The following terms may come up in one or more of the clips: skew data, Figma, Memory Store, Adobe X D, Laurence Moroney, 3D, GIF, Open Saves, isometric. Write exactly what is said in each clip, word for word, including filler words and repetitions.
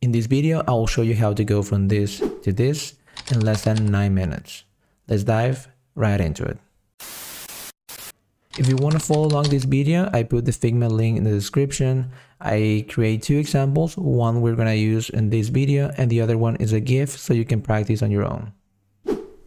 In this video, I will show you how to go from this to this in less than nine minutes. Let's dive right into it. If you want to follow along this video, I put the Figma link in the description. I create two examples, one we're going to use in this video and the other one is a GIF, so you can practice on your own.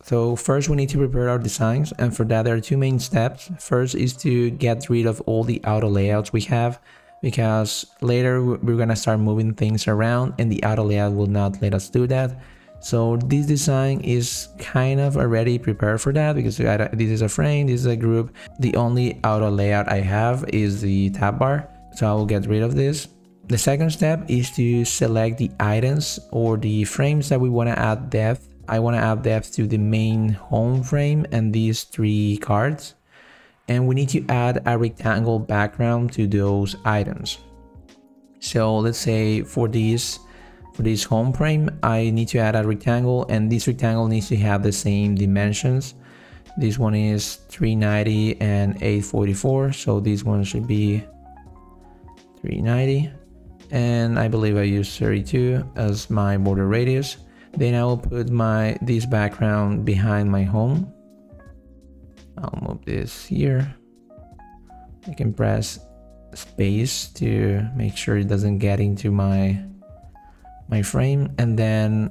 So first we need to prepare our designs, and for that there are two main steps. First is to get rid of all the auto layouts we have, because later we're going to start moving things around and the auto layout will not let us do that. So this design is kind of already prepared for that, because this is a frame, this is a group. The only auto layout I have is the tab bar, so I will get rid of this. The second step is to select the items or the frames that we want to add depth. I want to add depth to the main home frame and these three cards. And we need to add a rectangle background to those items. So let's say for these, for this home frame, I need to add a rectangle, and this rectangle needs to have the same dimensions. This one is three ninety and eight forty-four, so this one should be three ninety. And I believe I use thirty-two as my border radius. Then I will put my this background behind my home. I'll move this here. I can press space to make sure it doesn't get into my my frame, and then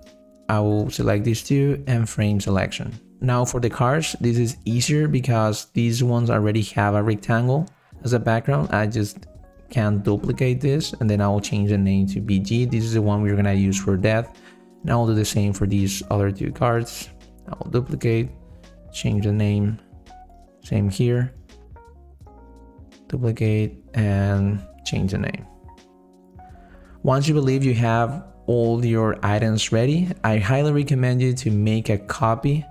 I will select these two and frame selection. Now for the cars, this is easier because these ones already have a rectangle as a background. I just can't duplicate this, and then I will change the name to B G. This is the one we're gonna use for death. Now I'll do the same for these other two cards. I will duplicate, change the name, same here, duplicate and change the name. Once you believe you have all your items ready, I highly recommend you to make a copy.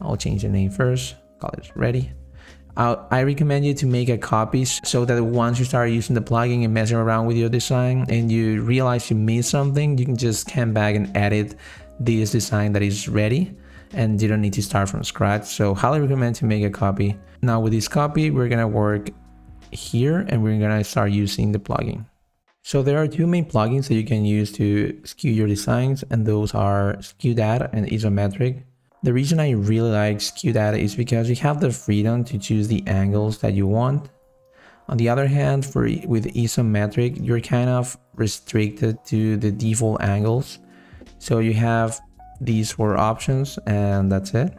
I'll change the name first, call it ready. I'll, I recommend you to make a copy so that once you start using the plugin and messing around with your design and you realize you missed something, you can just come back and edit this design that is ready, and you don't need to start from scratch. So highly recommend to make a copy. Now with this copy, we're gonna work here and we're gonna start using the plugin. So there are two main plugins that you can use to skew your designs, and those are Skew Data and Isometric. The reason I really like Skew Data is because you have the freedom to choose the angles that you want. On the other hand, for with Isometric, you're kind of restricted to the default angles. So you have these four options and that's it.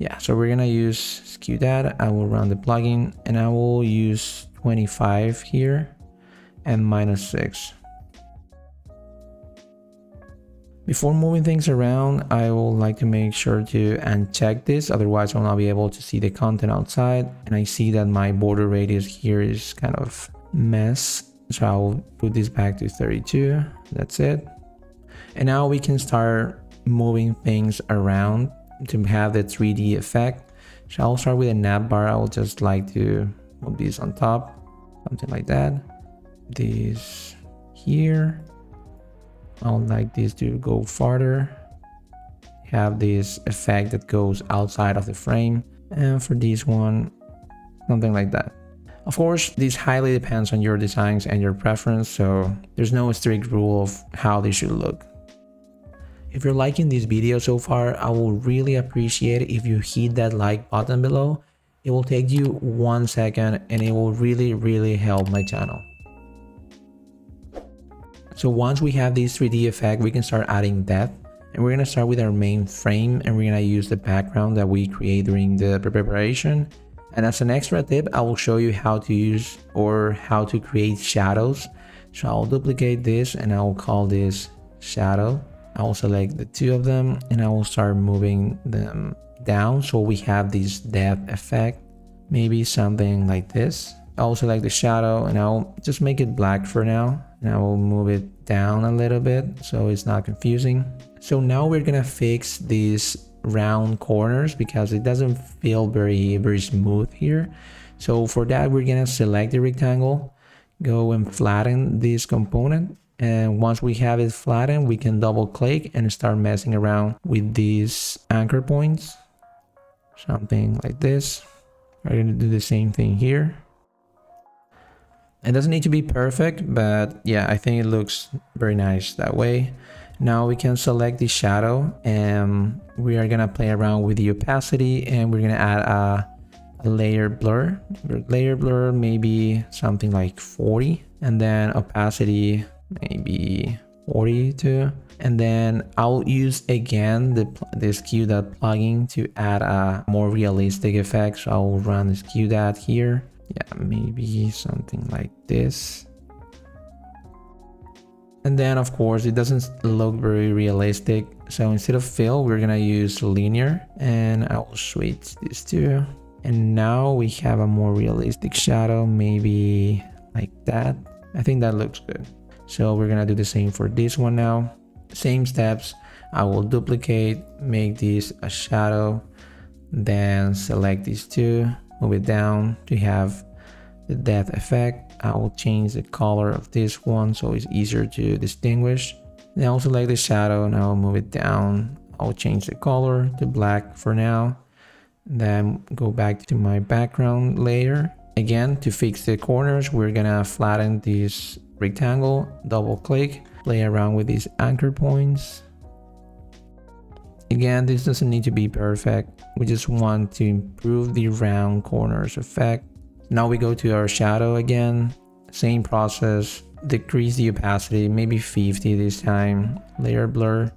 Yeah, so we're gonna use Skew Data. I will run the plugin and I will use twenty-five here and minus six. Before moving things around, I will like to make sure to uncheck this, otherwise I'll not be able to see the content outside. And I see that my border radius here is kind of mess, so I'll put this back to thirty-two. That's it. And now we can start moving things around to have the three D effect. So I'll start with a navbar. I will just like to move this on top, something like that. This here, I would like this to go farther, have this effect that goes outside of the frame, and for this one something like that. Of course, this highly depends on your designs and your preference, so there's no strict rule of how they should look. If you're liking this video so far, I will really appreciate if you hit that like button below. It will take you one second and it will really really help my channel. So once we have this three D effect, we can start adding depth, and we're going to start with our main frame, and we're going to use the background that we create during the preparation. And as an extra tip, I will show you how to use or how to create shadows. So I'll duplicate this and I will call this shadow. I will select the two of them and I will start moving them down so we have this depth effect, maybe something like this. I'll select the shadow and I'll just make it black for now. And I will move it down a little bit so it's not confusing. So now we're gonna fix these round corners because it doesn't feel very very smooth here. So for that, we're gonna select the rectangle, go and flatten this component, and once we have it flattened, we can double click and start messing around with these anchor points, something like this. We're gonna do the same thing here. It doesn't need to be perfect, but yeah, I think it looks very nice that way. Now we can select the shadow, and we are gonna play around with the opacity, and we're gonna add a, a layer blur. Layer blur, maybe something like forty, and then opacity, maybe forty-two. And then I'll use again the, the skew data plugin to add a more realistic effect. So I'll run the skew data here. Yeah, maybe something like this. And then of course it doesn't look very realistic, so instead of fill we're gonna use linear, and I'll switch this too. And now we have a more realistic shadow, maybe like that. I think that looks good. So we're gonna do the same for this one now. Same steps. I will duplicate, make this a shadow, then select these two, move it down to have the depth effect. I will change the color of this one so it's easier to distinguish. Then I'll select the shadow and I'll move it down. I'll change the color to black for now. Then go back to my background layer. Again, to fix the corners, we're gonna flatten this rectangle, double click, play around with these anchor points. Again, this doesn't need to be perfect. We just want to improve the round corners effect. Now we go to our shadow again, same process, decrease the opacity, maybe fifty this time, layer blur,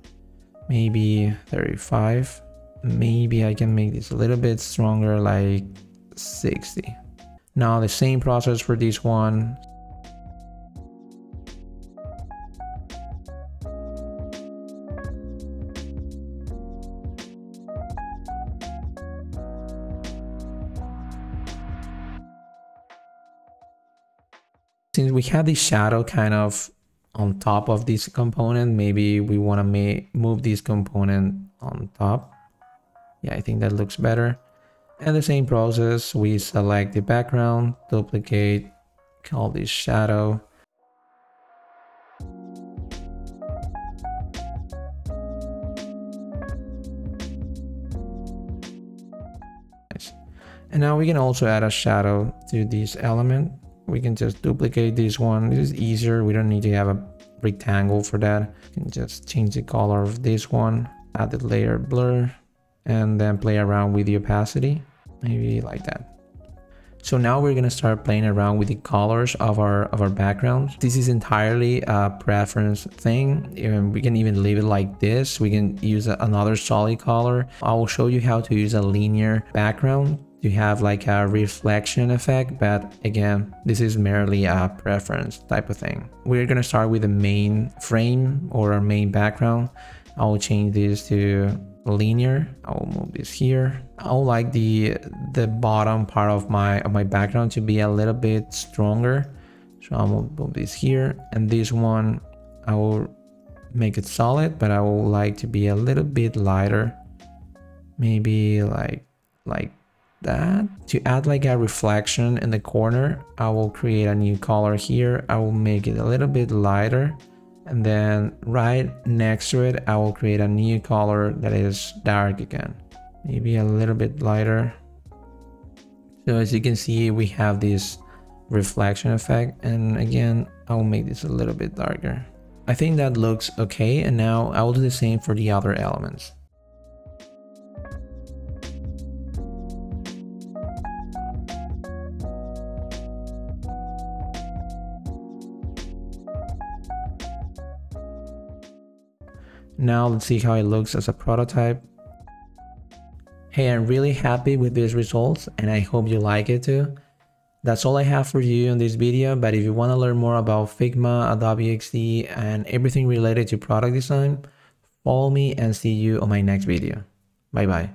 maybe thirty-five. Maybe I can make this a little bit stronger, like sixty. Now the same process for this one. Since we have the shadow kind of on top of this component, maybe we want to move this component on top. Yeah, I think that looks better. And the same process, we select the background, duplicate, call this shadow. Nice. And now we can also add a shadow to this element. We can just duplicate this one. This is easier. We don't need to have a rectangle for that. You can just change the color of this one, add the layer blur, and then play around with the opacity, maybe like that. So now we're gonna start playing around with the colors of our of our background. This is entirely a preference thing. Even we can even leave it like this. We can use a, another solid color. I will show you how to use a linear background. You have like a reflection effect, but again, this is merely a preference type of thing. We're gonna start with the main frame or our main background. I'll change this to linear. I'll move this here. I'll like the the bottom part of my of my background to be a little bit stronger, so I'll move this here, and this one I will make it solid, but I will like to be a little bit lighter, maybe like like that. To add like a reflection in the corner, I will create a new color here. I will make it a little bit lighter, and then right next to it I will create a new color that is dark again, maybe a little bit lighter. So as you can see, we have this reflection effect, and again I will make this a little bit darker. I think that looks okay, and now I will do the same for the other elements. Now let's see how it looks as a prototype. Hey, I'm really happy with these results, and I hope you like it too. That's all I have for you in this video, but if you want to learn more about Figma, Adobe X D, and everything related to product design, follow me and see you on my next video. Bye bye.